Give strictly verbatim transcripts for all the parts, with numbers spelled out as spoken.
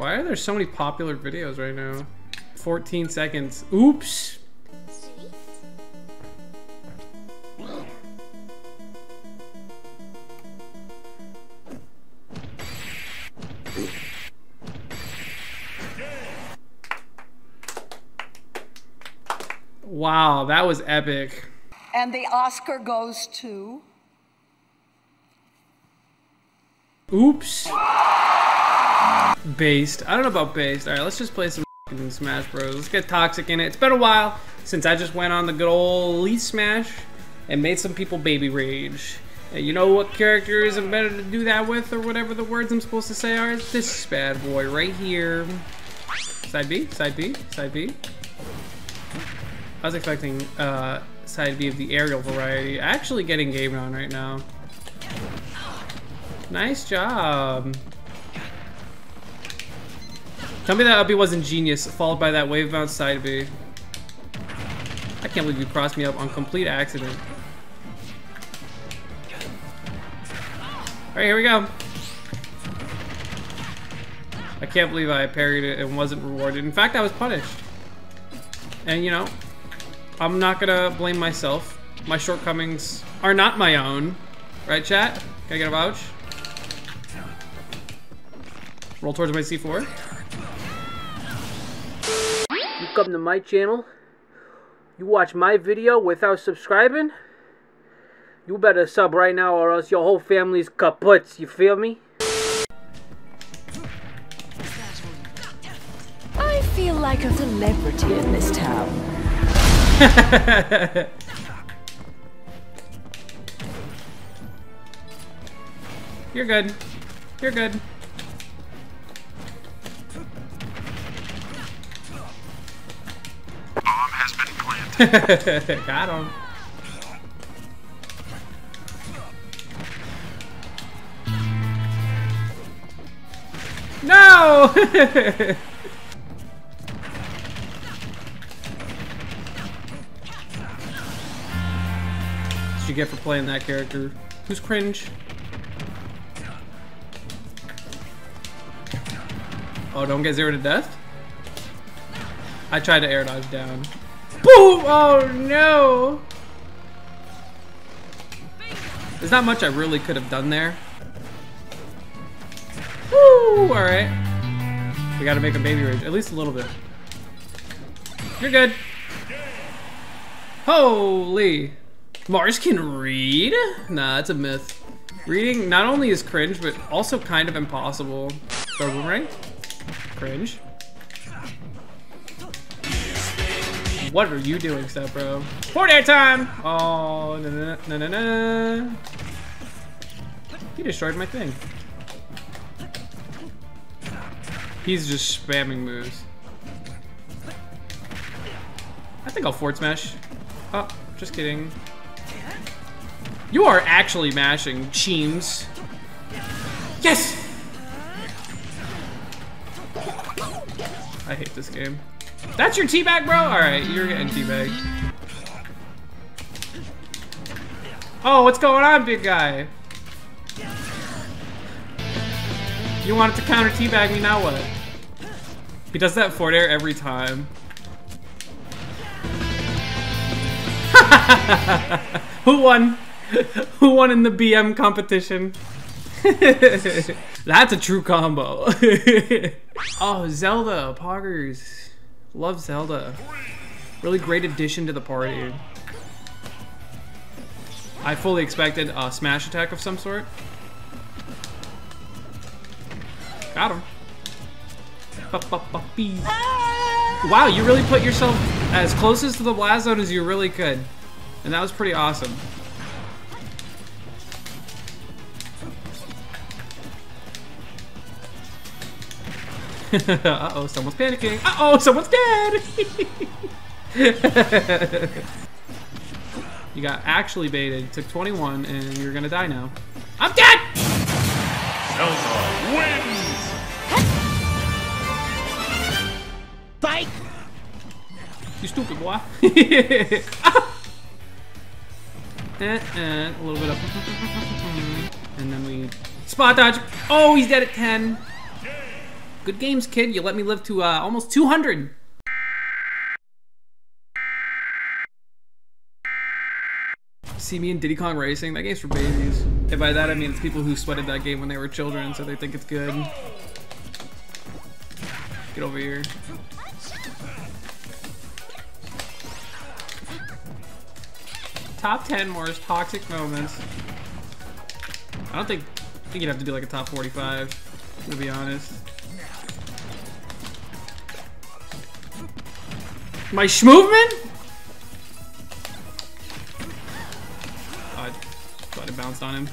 Why are there so many popular videos right now? fourteen seconds. Oops! Wow, that was epic. And the Oscar goes to... Oops. Based. I don't know about based. All right, let's just play some Smash Bros. Let's get toxic in it. It's been a while since I just went on the good old Elite Smash and made some people baby rage. And you know what character isn't better to do that with, or whatever the words I'm supposed to say are? It's this bad boy right here. Side B, side B, side B. I was expecting uh, side B of the aerial variety. Actually getting gamed on right now. Nice job. Tell me that up B wasn't genius, followed by that wave bounce side B. I can't believe you crossed me up on complete accident. Alright, here we go. I can't believe I parried it and wasn't rewarded. In fact, I was punished. And you know, I'm not gonna blame myself. My shortcomings are not my own. Right, chat? Can I get a vouch? Roll towards my C four. You come to my channel, you watch my video without subscribing, you better sub right now or else your whole family's kaputs, you feel me? I feel like a celebrity in this town. You're good. You're good. Bomb has been planted. Got him. No! What you get for playing that character? Who's cringe? Oh, don't get zero to death? I tried to air dodge down. Boom! Oh no! There's not much I really could have done there. Woo! Alright. We gotta make a baby rage. At least a little bit. You're good. Holy. Mars can read? Nah, that's a myth. Reading not only is cringe, but also kind of impossible. Throw boomerang? Cringe. What are you doing, step bro? Fortnite time! Oh, na na na na na. He destroyed my thing. He's just spamming moves. I think I'll forward smash. Oh, just kidding. You are actually mashing, cheems. Yes! I hate this game. That's your teabag, bro? Alright, you're getting teabagged. Oh, what's going on, big guy? You wanted to counter teabag me, now what? He does that forward air every time. Who won? Who won in the B M competition? That's a true combo. Oh, Zelda, poggers. Love Zelda. Really great addition to the party. I fully expected a smash attack of some sort. Got him. Wow, you really put yourself as closest to the blast zone as you really could. And that was pretty awesome. Uh-oh, someone's panicking. Uh-oh, someone's dead! You got actually baited. Took twenty-one, and you're gonna die now. I'm dead! Zelda wins! Bike! You stupid boy. And a little bit of... And then we... Spot dodge! Oh, he's dead at ten. Good games, kid. You let me live to uh, almost two hundred. See me in Diddy Kong Racing? That game's for babies. And by that, I mean it's people who sweated that game when they were children, so they think it's good. Get over here. Top ten worst toxic moments. I don't think, I think you'd have to do like a top forty-five, to be honest. My sh-movement? Oh, I thought it bounced on him.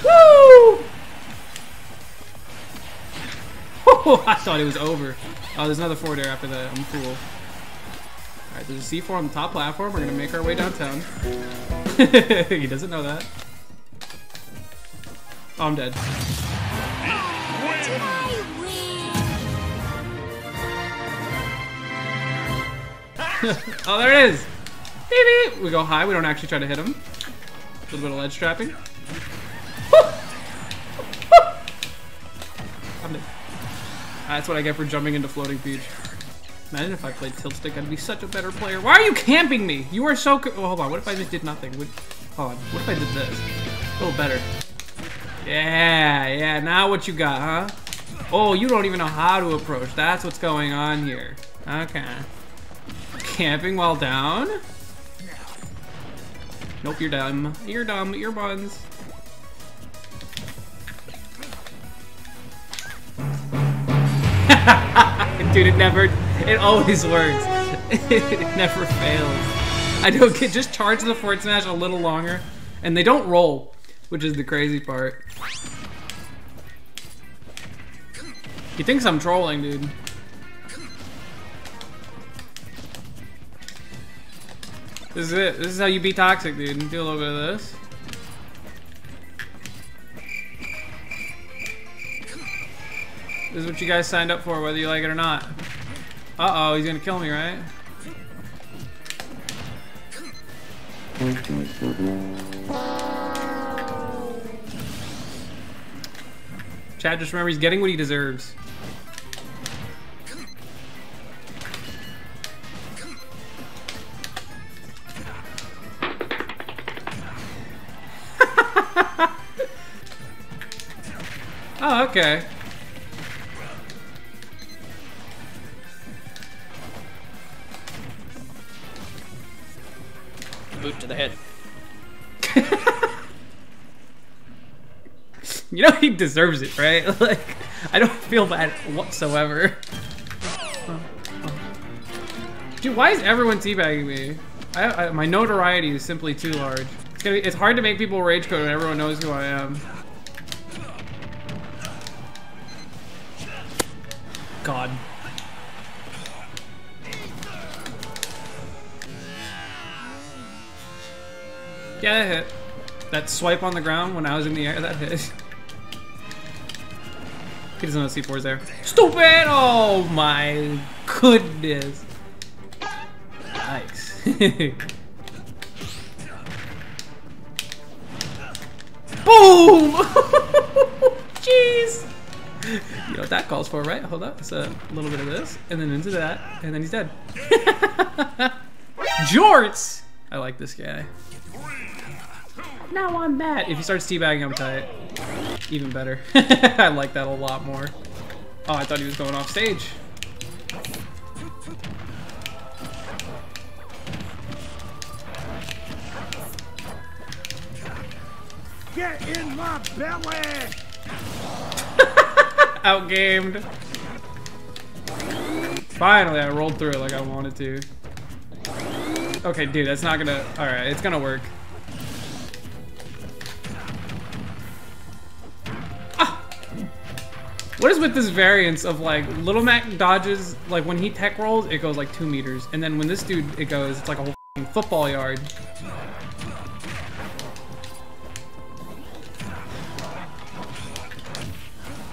Woo! Oh, I thought it was over. Oh, there's another four there after that. I'm cool. Alright, there's a C four on the top platform. We're gonna make our way downtown. He doesn't know that. Oh, I'm dead. Oh, there it is! Beep, beep. We go high, we don't actually try to hit him. A little bit of ledge trapping. I'm dead. That's what I get for jumping into Floating Peach. Imagine if I played Tilt Stick, I'd be such a better player. Why are you camping me? You are so co- oh, hold on, what if I just did nothing? What, hold on, what if I did this? A little better. Yeah, yeah, now what you got, huh? Oh, you don't even know how to approach. That's what's going on here. Okay. Camping while down? Nope, you're dumb. You're dumb, you're buns. Dude, it never, it always works. It never fails. I don't get, just charge the forward smash a little longer, and they don't roll. Which is the crazy part. He thinks I'm trolling, dude. This is it. This is how you be toxic, dude. Do a little bit of this. This is what you guys signed up for, whether you like it or not. Uh-oh, he's gonna kill me, right? Chad, just remember he's getting what he deserves. Oh, okay. Boot to the head. You know he deserves it, right? Like, I don't feel bad whatsoever. Oh, oh. Dude, why is everyone teabagging me? I, I, my notoriety is simply too large. It's, gonna be, it's hard to make people rage code when everyone knows who I am. God. Yeah, that hit. That swipe on the ground when I was in the air, that hit. He doesn't know C four's there. Stupid! Oh my goodness. Nice. Boom! Jeez! You know what that calls for, right? Hold up. It's a little bit of this, and then into that, and then he's dead. Jorts! I like this guy. Now I'm mad. If he starts teabagging, I'm tight. Even better. I like that a lot more. Oh, I thought he was going off stage. Get in my belly! Outgamed. Finally, I rolled through it like I wanted to. Okay, dude, that's not gonna... Alright, it's gonna work. What is with this variance of like Little Mac dodges, like when he tech rolls, it goes like two meters. And then when this dude, it goes, it's like a whole football yard.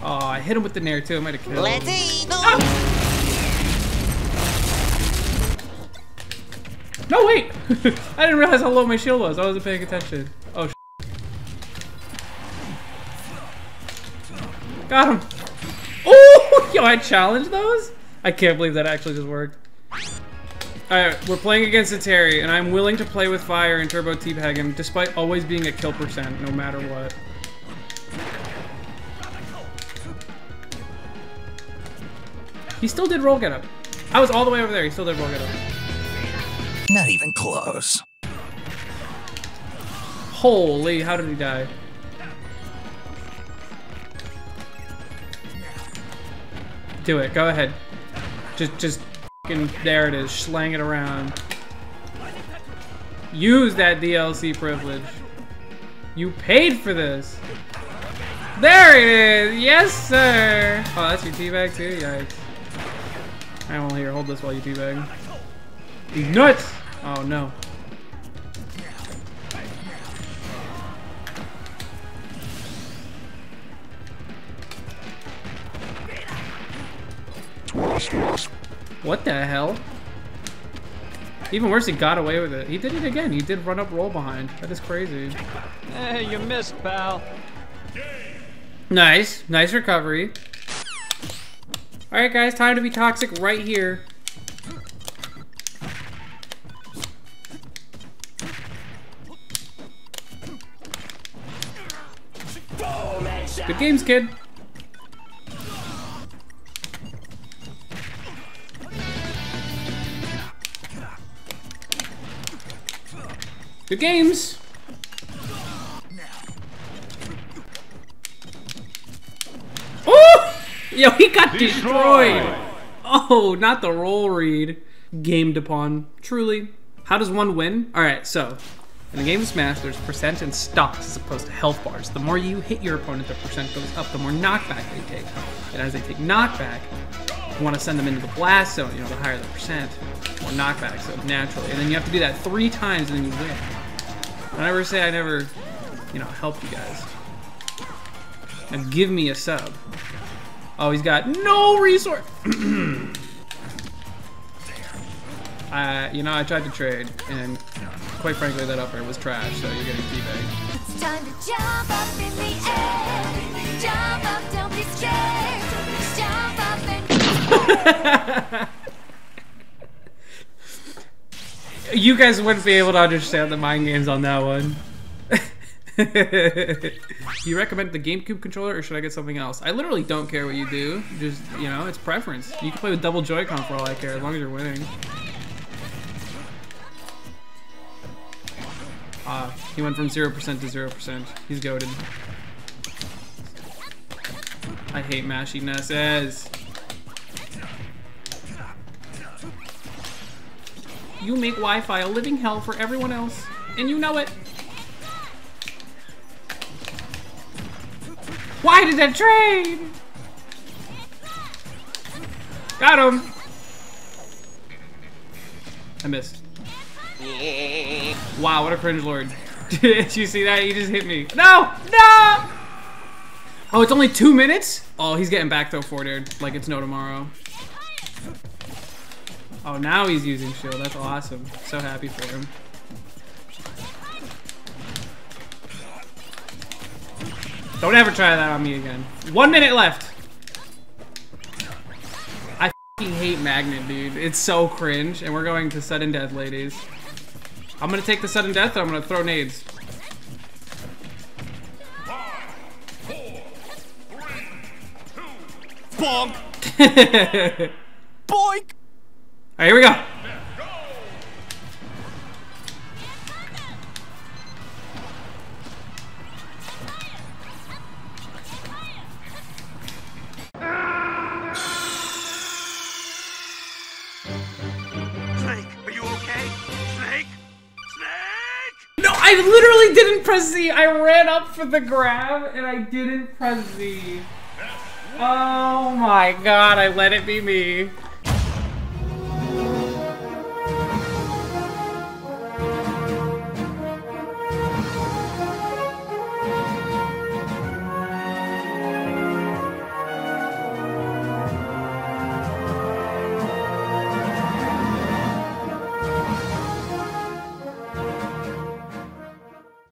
Oh, I hit him with the nair too. I might have killed him. Ah! No, wait! I didn't realize how low my shield was. I wasn't paying attention. Oh, sh**. Got him. Oh! Yo, I challenged those? I can't believe that actually just worked. Alright, we're playing against a Terry, and I'm willing to play with fire and turbo T-Peg him, despite always being a kill percent, no matter what. He still did roll get up. I was all the way over there, he still did roll get up. Not even close. Holy, how did he die? Do it, go ahead. Just, just fucking, there it is, slang it around. Use that D L C privilege. You paid for this. There it is, yes sir. Oh, that's your teabag too, yikes. I won't here, hold this while you teabag. He's nuts! Oh no. What the hell? Even worse, he got away with it. He did it again. He did run up roll behind. That is crazy. Hey, you missed, pal. Nice. Nice recovery. Alright, guys. Time to be toxic right here. Good games, kid. Good games. Oh! Yo, he got destroyed. destroyed. Oh, not the roll read. Gamed upon. Truly. How does one win? All right, so in the game of Smash, there's percent and stocks as opposed to health bars. The more you hit your opponent, the percent goes up, the more knockback they take. And as they take knockback, you want to send them into the blast zone, you know, the higher the percent, more knockback, so naturally. And then you have to do that three times and then you win. I never say I never, you know, help you guys. Now give me a sub. Oh, he's got no resource. uh, you know, I tried to trade, and quite frankly, that up air was trash. So you're getting teabagged. It's time to jump up in the air. Jump up, don't be scared. Jump up and. You guys wouldn't be able to understand the mind games on that one. Do you recommend the GameCube controller or should I get something else? I literally don't care what you do. Just, you know, it's preference. You can play with double Joy-Con for all I care, as long as you're winning. Ah, uh, he went from zero percent to zero percent. He's goated. I hate mashinesses. You make Wi-Fi a living hell for everyone else, and you know it. Why did that trade? Got him. I missed. Wow, what a cringe lord. Did you see that? He just hit me. No! No! Oh, it's only two minutes? Oh, he's getting back though for it, like it's no tomorrow. Oh, now he's using shield. That's awesome. So happy for him. Don't ever try that on me again. One minute left. I f***ing hate Magnet, dude. It's so cringe. And we're going to sudden death, ladies. I'm going to take the sudden death and I'm going to throw nades. Five, four, three, two, bonk! Boink! All right, here we go. Snake, are you okay? Snake? Snake? No, I literally didn't press Z. I ran up for the grab and I didn't press Z. Oh my God, I let it be me.